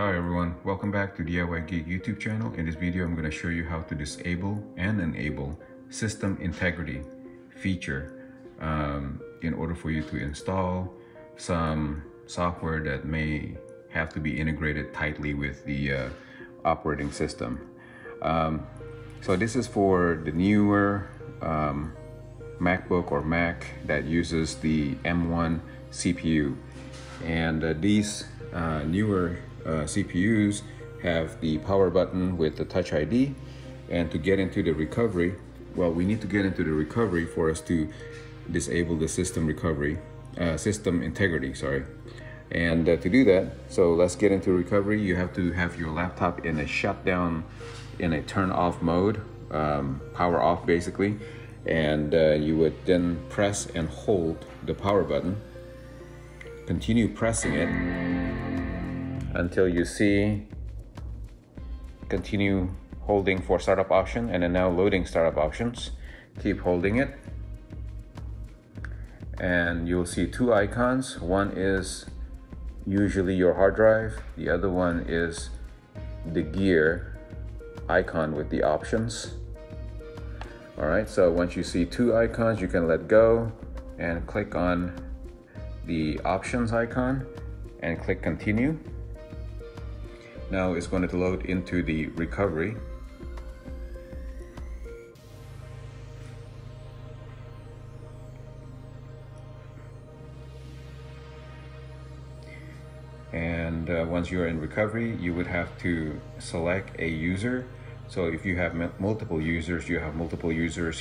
Hi everyone, welcome back to DIY Geek YouTube channel. In this video, I'm going to show you how to disable and enable system integrity feature in order for you to install some software that may have to be integrated tightly with the operating system. So this is for the newer MacBook or Mac that uses the M1 CPU, and these newer CPUs have the power button with the Touch ID. And to get into the recovery, well, we need to get into the recovery for us to disable the system integrity, sorry. And to do that, so let's get into recovery. You have to have your laptop in a shutdown, in a turn off mode, power off basically. And you would then press and hold the power button, continue pressing it until you see continue holding for startup option, and then now loading startup options. Keep holding it and you'll see two icons. One is usually your hard drive, the other one is the gear icon with the options. All right, so once you see two icons, you can let go and click on the options icon and click continue. Now it's going to load into the recovery. And once you're in recovery, you would have to select a user. So if you have multiple users,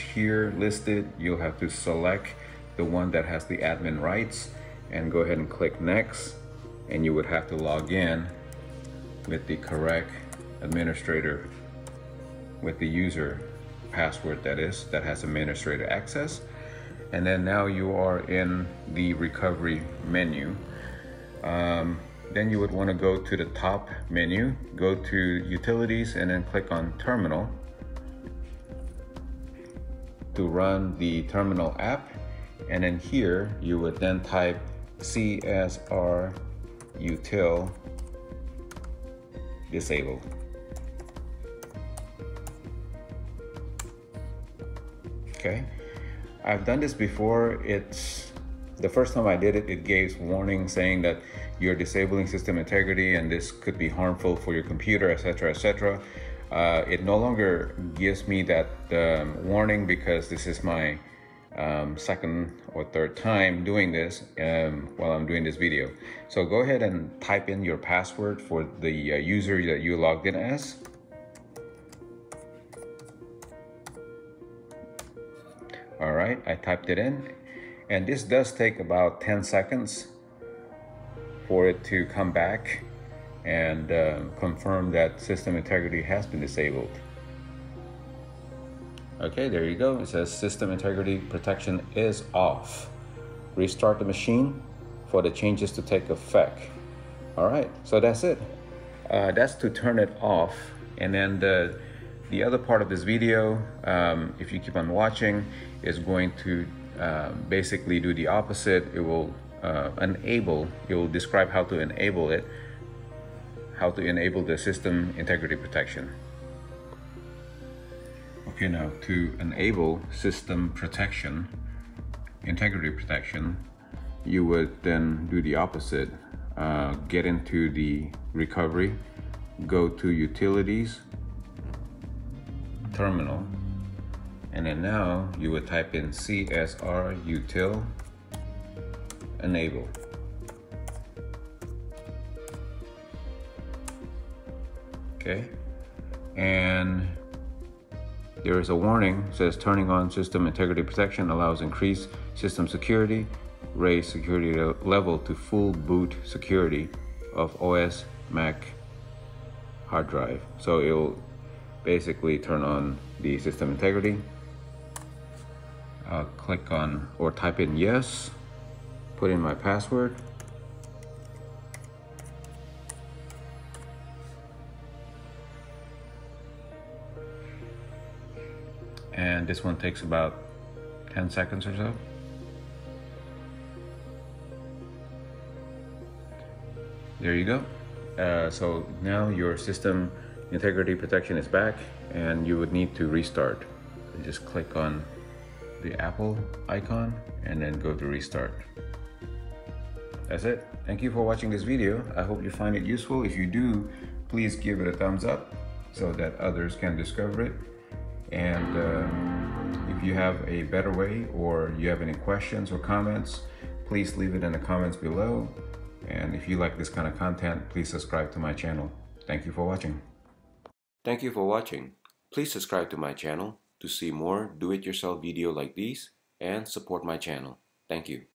here listed, you'll have to select the one that has the admin rights and go ahead and click next. And you would have to log in with the correct administrator, with the user password that is, that has administrator access. And then now you are in the recovery menu. Then you would want to go to the top menu, go to utilities, and then click on terminal to run the terminal app. And then here you would then type csrutil disable. Okay, I've done this before. It's the first time I did it, it gave warning saying that you're disabling system integrity and this could be harmful for your computer, etc., etc. It no longer gives me that warning because this is my second or third time doing this while I'm doing this video. So go ahead and type in your password for the user that you logged in as. All right, I typed it in, and this does take about 10 seconds for it to come back and confirm that system integrity has been disabled. Okay, there you go. It says system integrity protection is off. Restart the machine for the changes to take effect. All right, so that's it. That's to turn it off. And then the other part of this video, if you keep on watching, is going to basically do the opposite. It will enable, it will describe how to enable it, how to enable the system integrity protection. Okay, now to enable system protection, integrity protection, you would then do the opposite. Get into the recovery, go to utilities, terminal, and then now you would type in csrutil enable. Okay, and there is a warning. It says turning on system integrity protection allows increased system security, raise security level to full boot security of OS Mac hard drive. So it'll basically turn on the system integrity. I'll click on or type in yes, put in my password. And this one takes about 10 seconds or so. There you go. So now your system integrity protection is back, and you would need to restart. Just click on the Apple icon and then go to restart. That's it. Thank you for watching this video. I hope you find it useful. If you do, please give it a thumbs up so that others can discover it. And if you have a better way, or you have any questions or comments, please leave it in the comments below. And if you like this kind of content, please subscribe to my channel. Thank you for watching. Thank you for watching. Please subscribe to my channel to see more do-it-yourself video like these, and support my channel. Thank you.